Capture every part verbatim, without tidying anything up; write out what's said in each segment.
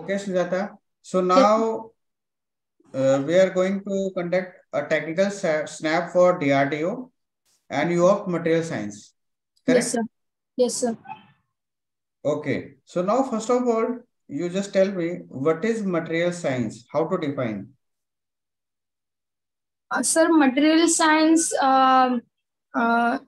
Okay, Sujata. So now uh, we are going to conduct a technical snap for D R D O and you of material science. Correct? Yes, sir. Yes, sir. Okay. So now, first of all, you just tell me what is material science? How to define? Uh, sir, material science, uh, uh,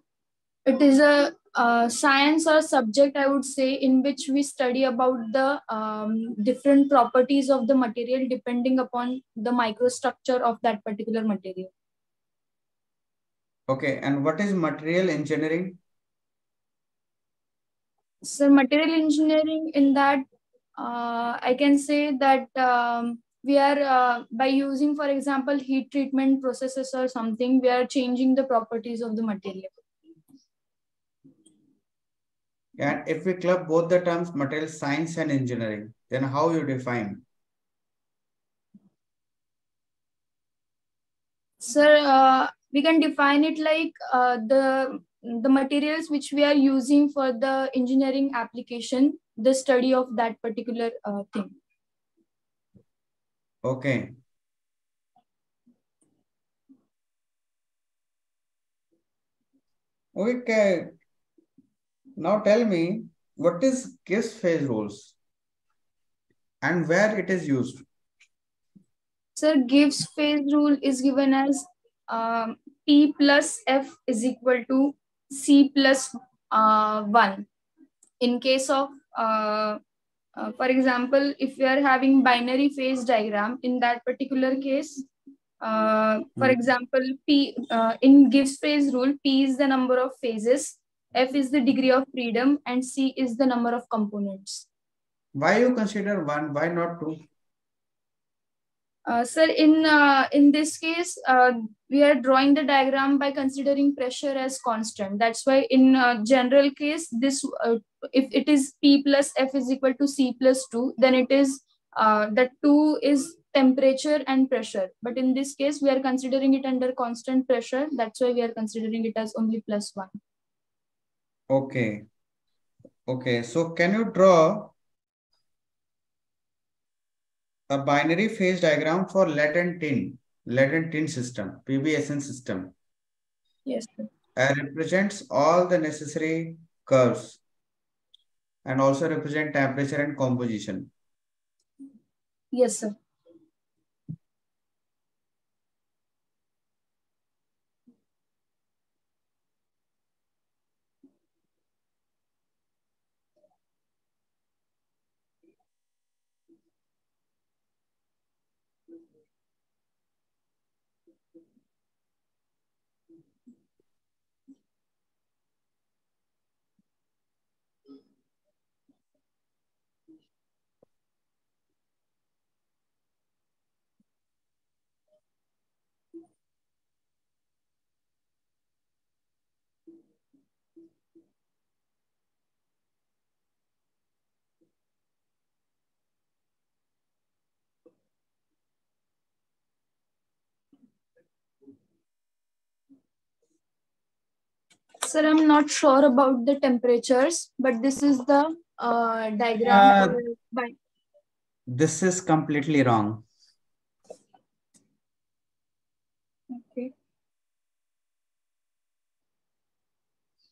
it is a uh, science or subject, I would say, in which we study about the um, different properties of the material depending upon the microstructure of that particular material. Okay, and what is material engineering? Sir, material engineering, in that uh, I can say that um, we are, uh, by using, for example, heat treatment processes or something, we are changing the properties of the material. And if we club both the terms, material science and engineering, then how you define? Sir, uh, we can define it like uh, the, the materials which we are using for the engineering application, the study of that particular uh, thing. Okay. Okay. Now tell me, what is Gibbs phase rules and where it is used? Sir, Gibbs phase rule is given as um, P plus F is equal to C plus uh, one. In case of uh, Uh, for example, if we are having binary phase diagram, in that particular case, uh, for mm. example, P uh, in Gibbs phase rule, P is the number of phases, F is the degree of freedom, and C is the number of components. Why you consider one? Why not two? Uh, sir, in uh, in this case, uh, we are drawing the diagram by considering pressure as constant. That's why in uh, general case, this uh, if it is P plus F is equal to C plus two, then it is uh, that two is temperature and pressure. But in this case, we are considering it under constant pressure. That's why we are considering it as only plus one. Okay. Okay. So can you draw a binary phase diagram for lead and tin, lead and tin system, PbSn system? Yes, sir. And represents all the necessary curves and also represent temperature and composition. Yes, sir. Sir, I'm not sure about the temperatures, but this is the uh, diagram. Uh, this is completely wrong. Okay.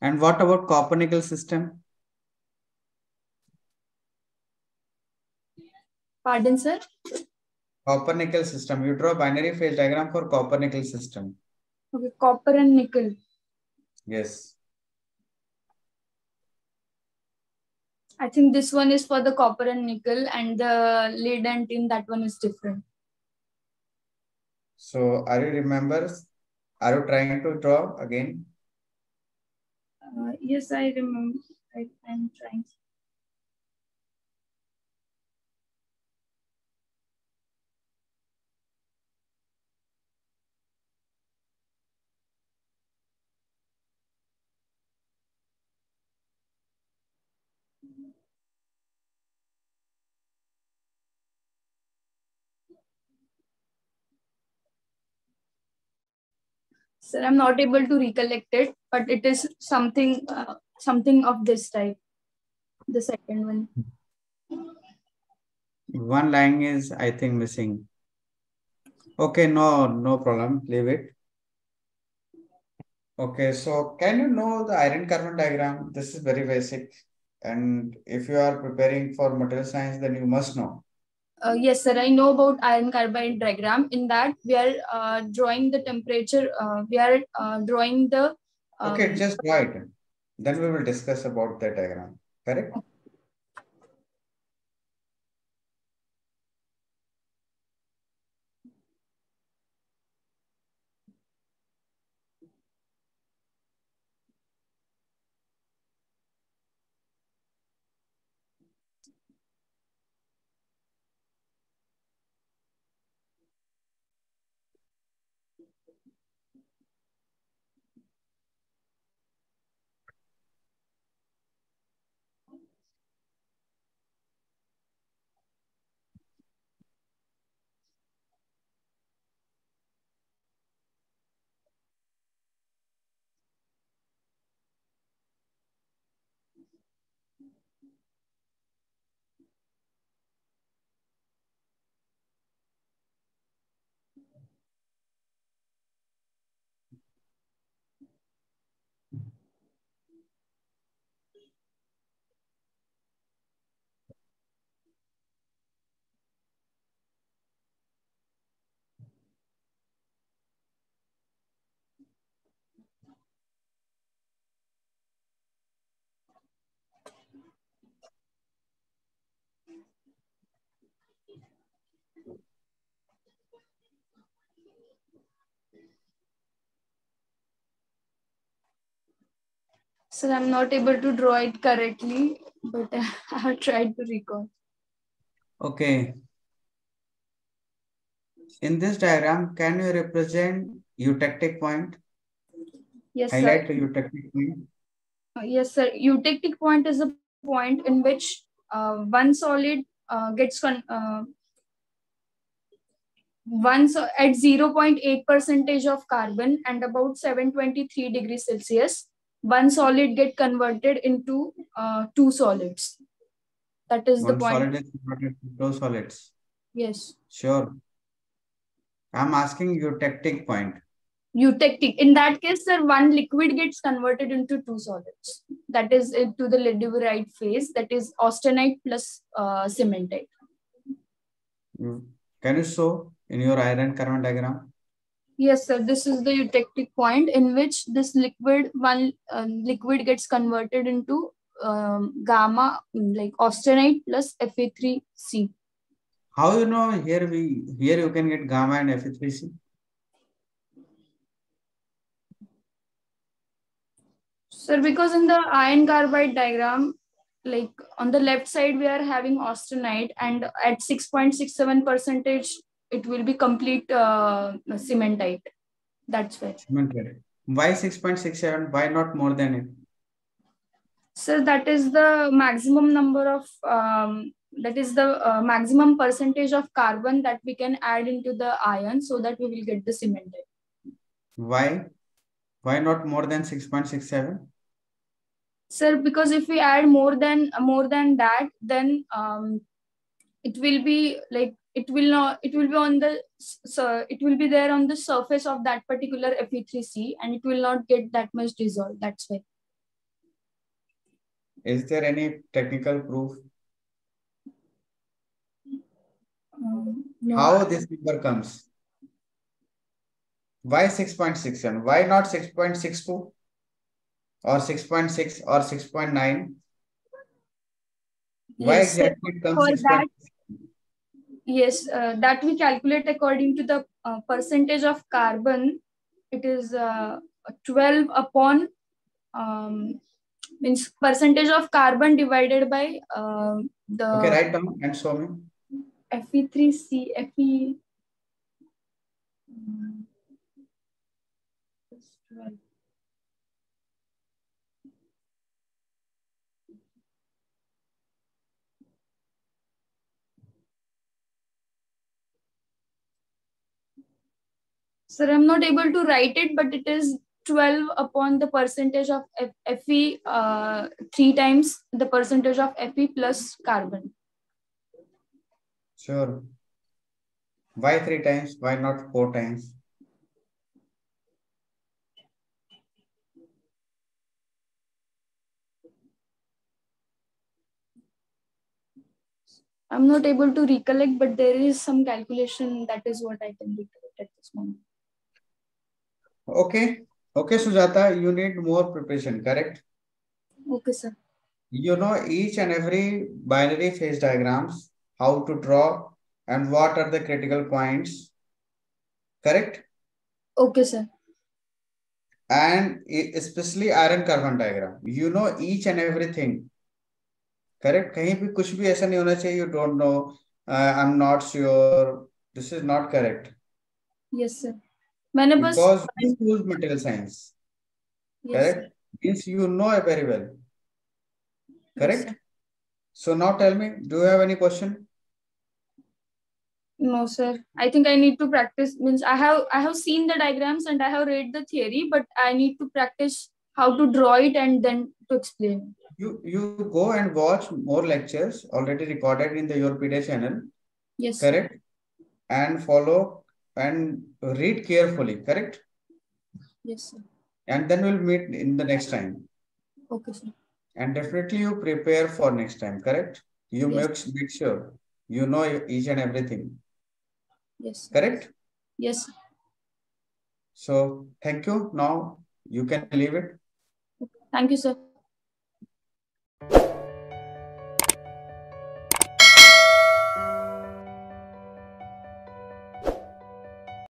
And what about copper nickel system? Pardon, sir? Copper nickel system. You draw binary phase diagram for copper nickel system. Okay, copper and nickel. Yes. I think this one is for the copper and nickel, and the lead and tin, that one is different. So are you remember? Are you trying to draw again? Uh, yes, I remember. I am trying. Sir, I'm not able to recollect it, but it is something, uh, something of this type. The second one. One line is, I think, missing. Okay, no, no problem. Leave it. Okay, so can you know the iron carbon diagram? This is very basic. And if you are preparing for material science, then you must know. Uh, yes, sir. I know about iron carbon diagram. In that, we are uh, drawing the temperature. Uh, we are uh, drawing the... Um, okay, just draw it. Then we will discuss about the diagram. Correct? Okay. So I'm not able to draw it correctly, but I tried to recall. Okay. In this diagram, can you represent eutectic point? Yes, Highlight sir. Highlight the eutectic point. Uh, yes, sir. Eutectic point is a point in which uh, one solid uh, gets con uh, one so at zero point eight percentage of carbon and about seven hundred twenty-three degrees Celsius. One solid get converted into uh, two solids. That is one the point. Solid is converted into two solids. Yes. Sure. I'm asking eutectic point. Eutectic. In that case, sir, one liquid gets converted into two solids. That is uh, to the ledeburite phase. That is austenite plus uh, cementite. Can you show in your iron carbon diagram? Yes, sir. This is the eutectic point in which this liquid one uh, liquid gets converted into um, gamma like austenite plus F E three C. How you know here we here you can get gamma and F E three C? Sir, because in the iron carbide diagram, like on the left side we are having austenite, and at six point six seven percentage. It will be complete uh, cementite. That's why. Cementite. Why six point six seven? Why not more than it? So that is the maximum number of, um, that is the uh, maximum percentage of carbon that we can add into the iron so that we will get the cementite. Why? Why not more than six point six seven? Sir, because if we add more than, more than that, then um, it will be like, It will not. It will be on the. So it will be there on the surface of that particular F E three C, and it will not get that much dissolved. That's why. Is there any technical proof? Um, no. How this number comes? Why six point six seven? Why not six point six two, or six point six, or six point nine? Yes, why exactly it comes six point six seven? Yes, uh, that we calculate according to the uh, percentage of carbon. It is uh, twelve upon um, means percentage of carbon divided by uh, the. Okay, write down and show me. F E three C, Fe. Um, Sir, I'm not able to write it, but it is twelve upon the percentage of F Fe, uh, three times the percentage of Fe plus carbon. Sure. Why three times? Why not four times? I'm not able to recollect, but there is some calculation. That is what I can recollect at this moment. Okay. Okay, Sujata, you need more preparation, correct? Okay, sir. You know each and every binary phase diagrams, how to draw and what are the critical points, correct? Okay, sir. And especially iron carbon diagram. You know each and everything. Correct? कहीं भी कुछ भी ऐसा नहीं होना चाहिए. You don't know. Uh, I'm not sure. This is not correct. Yes, sir. मैंने बस because this is material science. Yes, correct? Sir. Means you know it very well. Correct? Yes, so now tell me, do you have any question? No, sir. I think I need to practice. Means I have I have seen the diagrams and I have read the theory, but I need to practice how to draw it and then to explain. You you go and watch more lectures already recorded in the YourPedia channel. Yes. Correct? And follow and read carefully. Correct? Yes, sir. And then we'll meet in the next time. Okay, sir. And definitely you prepare for next time. Correct? You yes. make, make sure you know each and everything. Yes, sir. Correct? Yes, sir. So thank you. Now you can leave it. Thank you, sir.